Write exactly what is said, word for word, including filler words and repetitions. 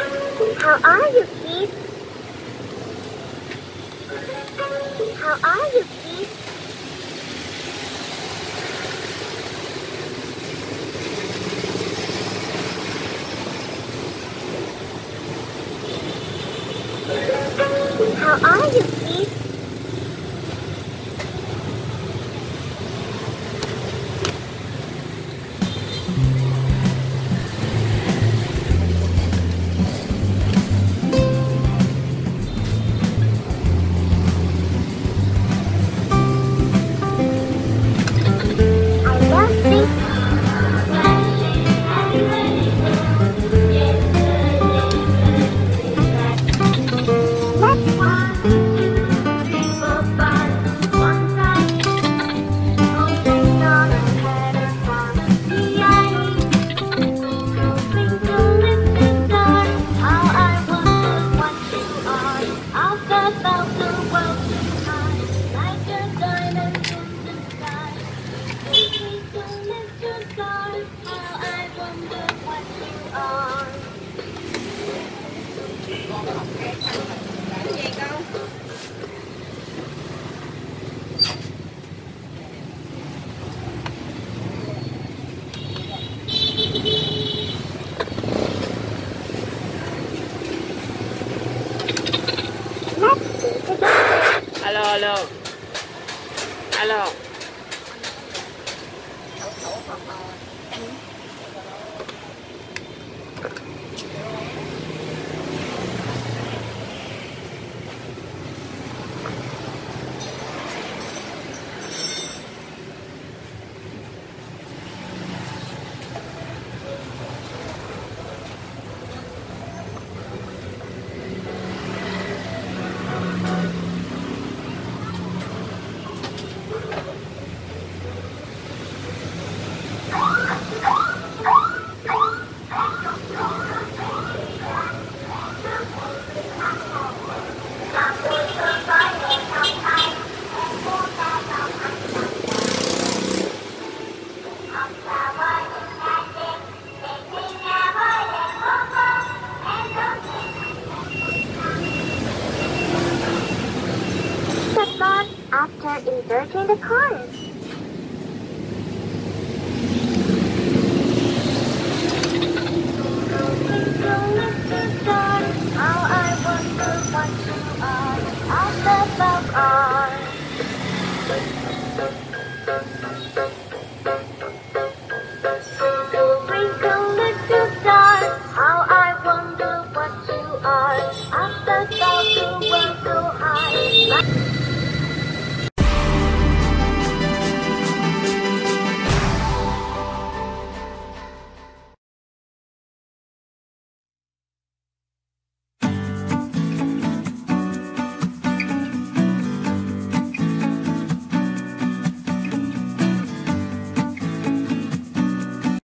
How are you, Keith? How are you, Keith? How are you, Keith? Hello. Hello. After inserting the coin.